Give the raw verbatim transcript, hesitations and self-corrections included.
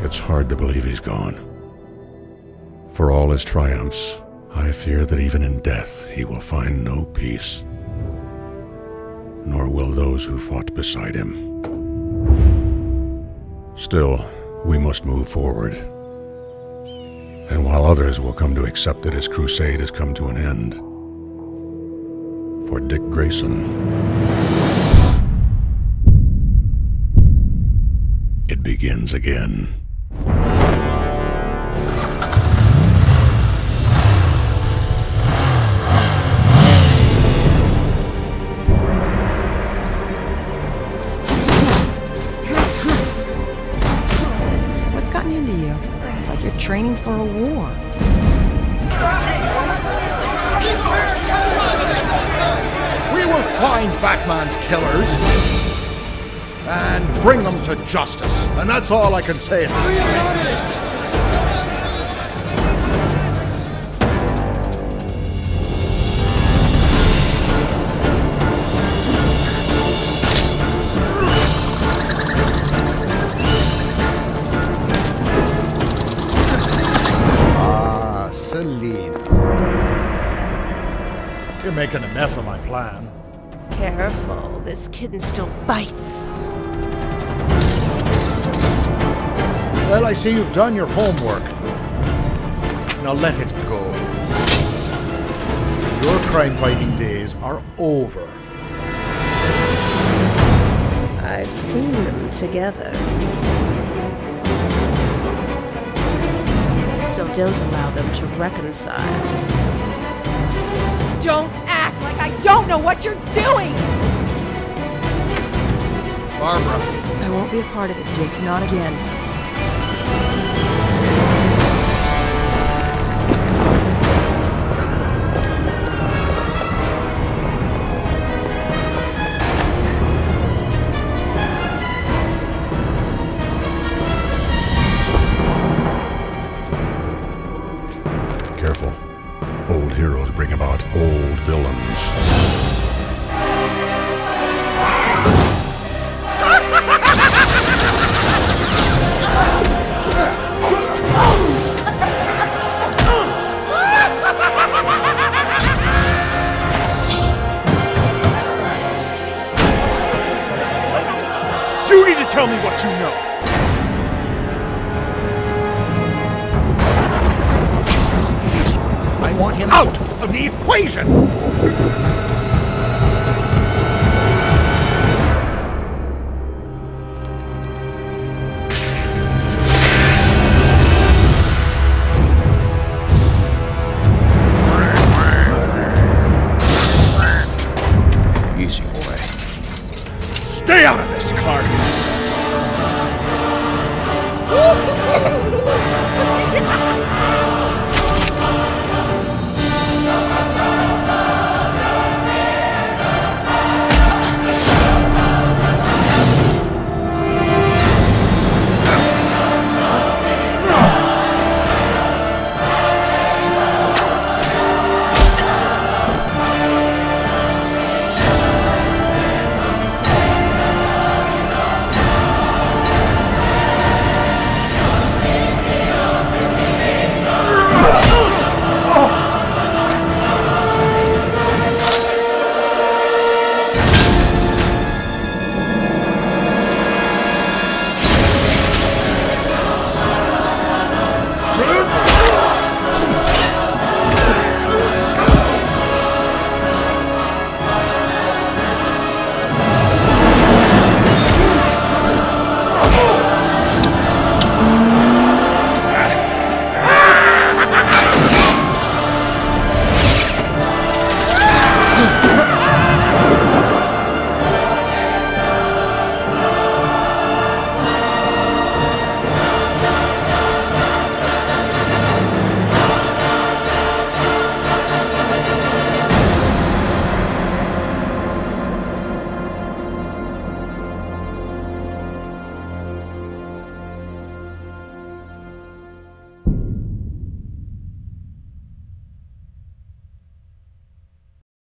It's hard to believe he's gone. For all his triumphs, I fear that even in death he will find no peace, nor will those who fought beside him. Still, we must move forward. And while others will come to accept that his crusade has come to an end, for Dick Grayson, it begins again. Into you. It's like you're training for a war. We will find Batman's killers and bring them to justice. And that's all I can say. Selena. You're making a mess of my plan. Careful, this kitten still bites. Well, I see you've done your homework. Now let it go. Your crime-fighting days are over. I've seen them together. So don't allow them to reconcile. Don't act like I don't know what you're doing! Barbara. I won't be a part of it, Dick. Not again. Careful. Old heroes bring about old villains. You need to tell me what you know! I want him out of the equation! Easy, boy. Stay out of this, Clark!